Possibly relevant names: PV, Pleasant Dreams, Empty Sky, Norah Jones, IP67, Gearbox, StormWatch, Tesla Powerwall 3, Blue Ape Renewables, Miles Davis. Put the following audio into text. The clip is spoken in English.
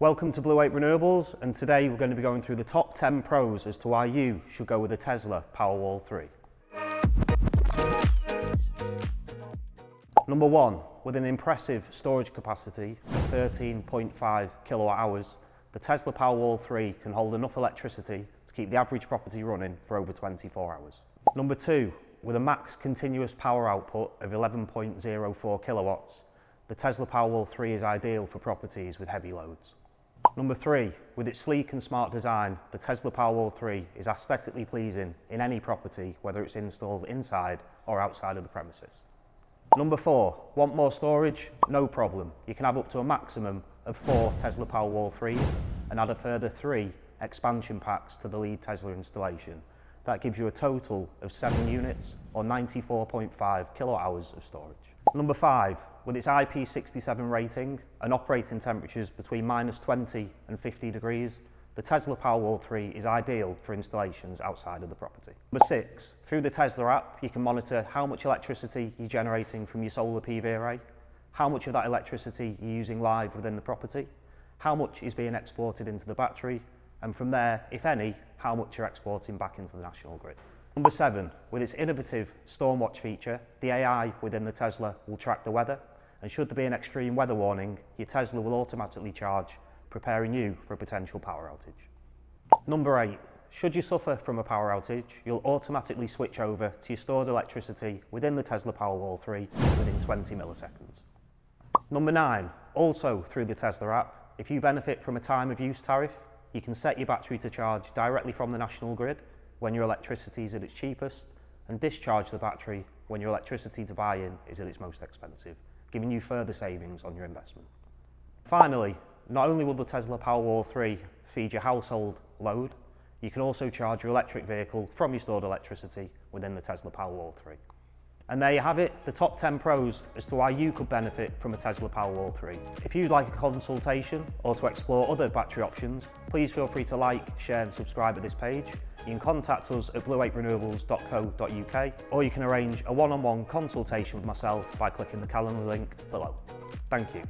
Welcome to Blue Ape Renewables, and today we're going to be going through the top 10 pros as to why you should go with a Tesla Powerwall 3. Number 1, with an impressive storage capacity of 13.5 kilowatt hours, the Tesla Powerwall 3 can hold enough electricity to keep the average property running for over 24 hours. Number 2, with a max continuous power output of 11.04 kilowatts, the Tesla Powerwall 3 is ideal for properties with heavy loads. Number 3, with its sleek and smart design, the Tesla Powerwall 3 is aesthetically pleasing in any property, whether it's installed inside or outside of the premises. Number 4, want more storage? No problem. You can have up to a maximum of 4 Tesla Powerwall 3s and add a further 3 expansion packs to the lead Tesla installation. That gives you a total of 7 units or 94.5 kilowatt hours of storage. Number 5, with its IP67 rating and operating temperatures between -20 and 50 degrees, the Tesla Powerwall 3 is ideal for installations outside of the property. Number 6, through the Tesla app, you can monitor how much electricity you're generating from your solar PV array, how much of that electricity you're using live within the property, how much is being exported into the battery, and from there, if any, how much you're exporting back into the national grid. Number 7, with its innovative StormWatch feature, the AI within the Tesla will track the weather, and should there be an extreme weather warning, your Tesla will automatically charge, preparing you for a potential power outage. Number 8, should you suffer from a power outage, you'll automatically switch over to your stored electricity within the Tesla Powerwall 3 within 20 milliseconds. Number 9, also through the Tesla app, if you benefit from a time of use tariff, you can set your battery to charge directly from the national grid when your electricity is at its cheapest, and discharge the battery when your electricity to buy in is at its most expensive, giving you further savings on your investment. Finally, not only will the Tesla Powerwall 3 feed your household load, you can also charge your electric vehicle from your stored electricity within the Tesla Powerwall 3. And there you have it, the top 10 pros as to why you could benefit from a Tesla Powerwall 3. If you'd like a consultation or to explore other battery options, please feel free to like, share and subscribe at this page. You can contact us at blueaperenewables.co.uk, or you can arrange a one-on-one consultation with myself by clicking the calendar link below. Thank you.